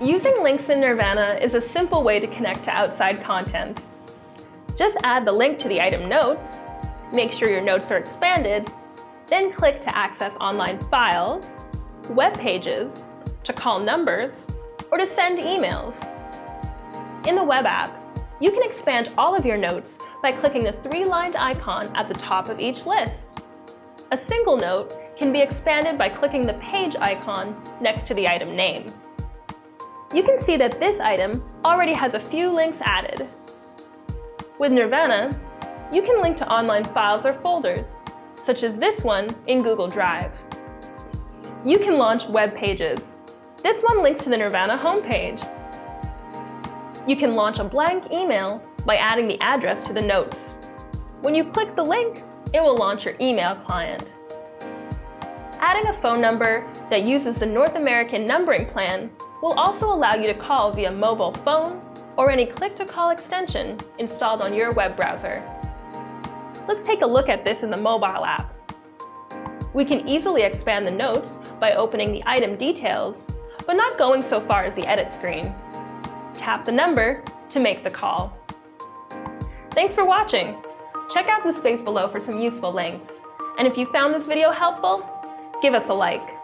Using links in Nirvana is a simple way to connect to outside content. Just add the link to the item notes, make sure your notes are expanded, then click to access online files, web pages, to call numbers, or to send emails. In the web app, you can expand all of your notes by clicking the three-lined icon at the top of each list. A single note can be expanded by clicking the page icon next to the item name. You can see that this item already has a few links added. With Nirvana, you can link to online files or folders, such as this one in Google Drive. You can launch web pages. This one links to the Nirvana homepage. You can launch a blank email by adding the address to the notes. When you click the link, it will launch your email client. Adding a phone number that uses the North American numbering plan will also allow you to call via mobile phone or any click-to-call extension installed on your web browser. Let's take a look at this in the mobile app. We can easily expand the notes by opening the item details, but not going so far as the edit screen. Tap the number to make the call. Thanks for watching. Check out the space below for some useful links. And if you found this video helpful, give us a like.